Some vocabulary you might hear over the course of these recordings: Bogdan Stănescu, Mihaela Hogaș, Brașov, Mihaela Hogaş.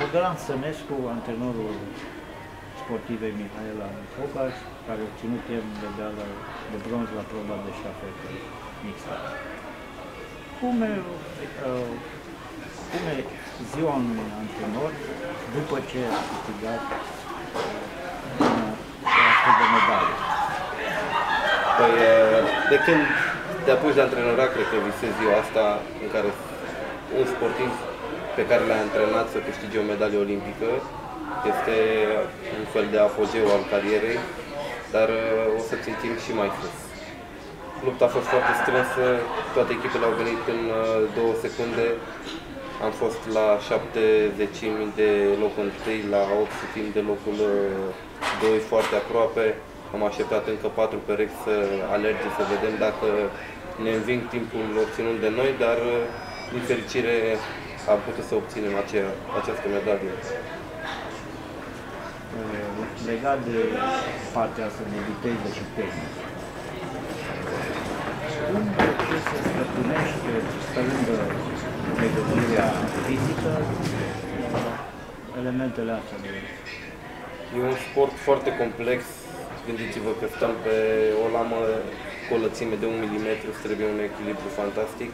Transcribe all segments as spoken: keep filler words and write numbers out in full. Bogdan Stănescu, antrenorul sportivei Mihaela Hogaş, care a obținut medală de bronz la proba de ștafetă mixtă. Cum e, uh, cum e ziua unui antrenor după ce a câștigat astfel de medală? Păi, de când te apuci de antrenorat, cred că visezi ziua asta în care un sportiv pe care l-a antrenat să câștige o medalie olimpică. Este un fel de apogeu al carierei, dar o să ții timp și mai sus. Lupta a fost foarte strânsă, toate echipele au venit în două secunde. Am fost la șapte zecimi de locul unu, la opt zecimi de locul doi, foarte aproape. Am așteptat încă patru perechi să alerge, să vedem dacă ne înving timpul obținut de noi, dar din fericire am putut să obținem acea, această medalie. Legat de partea asta de viteză și tehnică, cum trebuie să stăpânești pe lângă pregătirea fizică elementele astea? E un sport foarte complex. Gândiți-vă că stăm pe o lamă cu o lățime de un milimetru, trebuie un echilibru fantastic,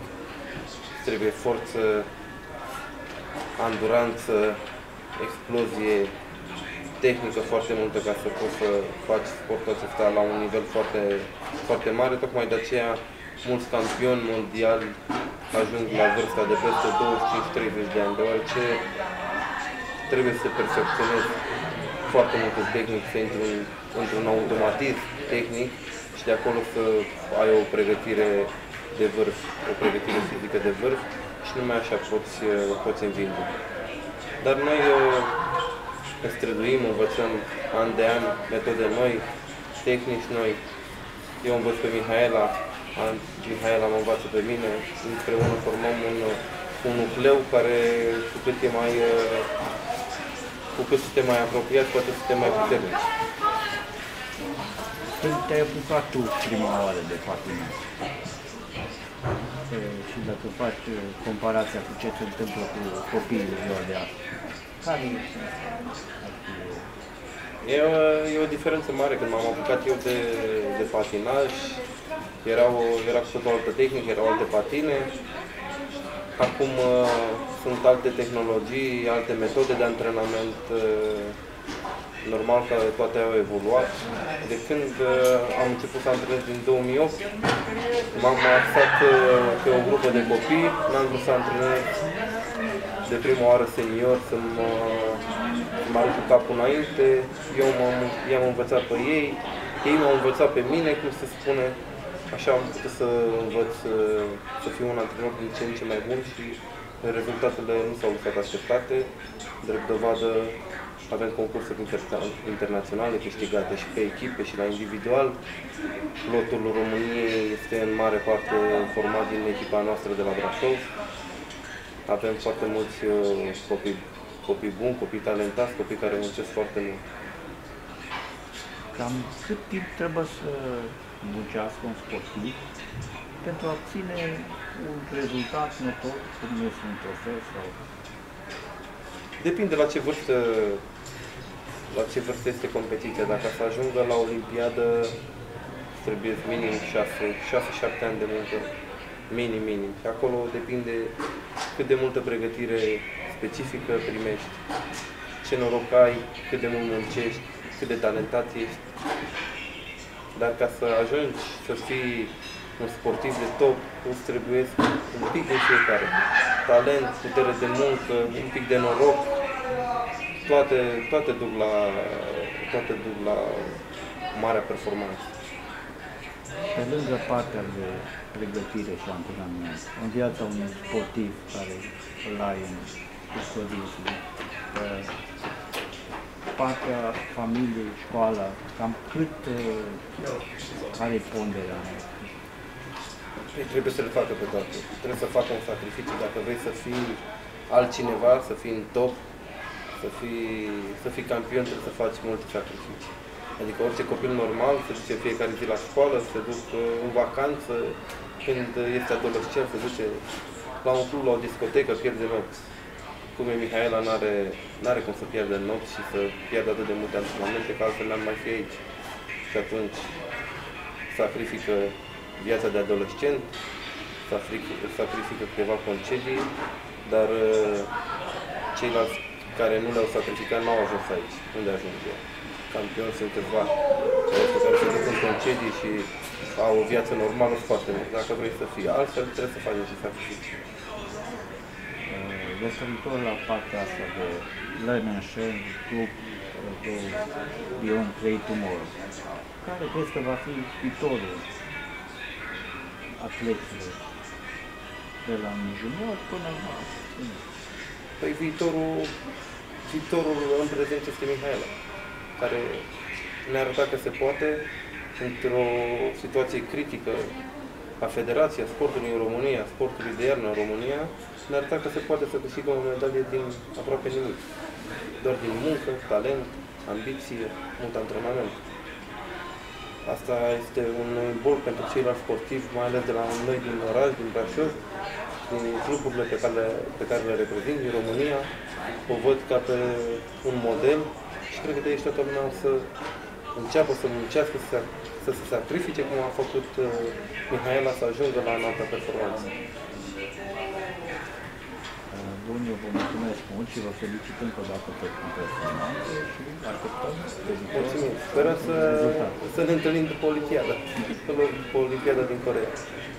trebuie forță, anduranță, explozie, tehnică foarte multă ca să poți să faci sportul acesta la un nivel foarte, foarte mare. Tocmai de aceea mulți campioni mondiali ajung la vârsta de peste douăzeci și cinci treizeci de ani, deoarece trebuie să perfecționezi foarte multe tehnic, să intri în, într-un automatism tehnic și de acolo să ai o pregătire de vârf, o pregătire fizică de vârf și numai așa poți, poți învinge. Dar noi ne străduim, învățăm an de an metode noi, tehnici noi. Eu învăț pe Mihaela, Mihaela mă învață pe mine, împreună formăm un, un nucleu care cu cât e mai, cu cât suntem mai apropiați, poate suntem mai puternici. Când te-ai apucat tu prima oară de patinaj? Și dacă faci comparația cu ce se întâmplă cu copiii de ziua de azi, care e? E o diferență mare. Când m-am apucat eu de, de patinaj, erau, era cu o altă tehnică, erau alte patine. Acum uh, sunt alte tehnologii, alte metode de antrenament. Uh, normal că toate au evoluat. De când uh, am început să antrenez din două mii opt, m-am axat uh, pe o grupă de copii, n-am vrut să antrenez de prima oară senior, să mă, mă arunc cu capul înainte. Eu i-am învățat pe ei, ei m-au învățat pe mine, cum se spune. Așa am putut să învăț să fiu un antrenor din ce în ce mai bun și rezultatele nu s-au lăsat așteptate. Drept dovadă, avem concursuri internaționale câștigate și pe echipe și la individual. Lotul României este în mare parte format din echipa noastră de la Brașov. Avem foarte mulți copii, copii buni, copii talentați, copii care muncesc foarte mult. Cam cât timp trebuie să muncească un sportiv pentru a obține un rezultat notor, cum este un trofeu sau... Depinde la ce vârstă, la ce vârstă este competiția. Dacă să ajungă la olimpiadă, trebuie minim șase șapte ani de muncă. Minim, minim. Și acolo depinde cât de multă pregătire specifică primești, ce noroc ai, cât de mult muncești, cât de talentat ești. Dar ca să ajungi să fii un sportiv de top, îți trebuie un pic de fiecare. Talent, putere de muncă, un pic de noroc, toate, toate duc la, toate duc la marea performanță. Pe lângă partea de pregătire și antrenament, în viața unui sportiv care îl ai în custodie, partea familiei, școala, cam cât care e ponderea? Ei trebuie să le facă pe toate. Trebuie să facă un sacrificiu. Dacă vrei să fii altcineva, să fii în top, să fii, să fii campion, trebuie să faci multe sacrificii. Adică orice copil normal se duce fiecare zi la școală, se duce în vacanță, când este adolescent se duce la un club, la o discotecă, pierde nopți. cum e Mihaela, n-are cum să pierdă nopți și să pierdă atât de multe antrenamente, că altfel n-ar mai fi aici. Și atunci sacrifică viața de adolescent, sacrifică, sacrifică câteva concedii, dar ceilalți care nu le-au sacrificat n-au ajuns aici. Unde ajung eu? Campioni sunt câțiva. Cei care se duc în concedii și au o viață normală foarte mult. Dacă vrei să fii altfel, trebuie să faci niște sacrificii. Vă întorc la partea asta de learning and share, club, de Beyond Play Tomorrow. Care crezi că va fi viitorul atleților de la junior până la... Păi viitorul, viitorul în prezent este Mihaela, care ne-a arătat că se poate într-o situație critică a Federației, a sportului în România, a sportului de iarnă în România, ne-a arătat că se poate să câștigă o medalie din aproape nimic. Doar din muncă, talent, ambiție, mult antrenament. Asta este un bol pentru ceilalți sportivi, mai ales de la noi din oraș, din Brașov, din cluburile pe care, pe care le reprezint din România. O văd ca pe un model și cred că de aici toată lumea o să înceapă să muncească, să, să se sacrifice, cum a făcut uh, Mihaela, să ajungă la înaltă performanță. Bun, eu vă mulțumesc mult și vă felicit încă o dată pe performanță și așteptăm. Mulțumim. Sperăm să, să ne întâlnim după Olimpiada, după Olimpiada din Coreea.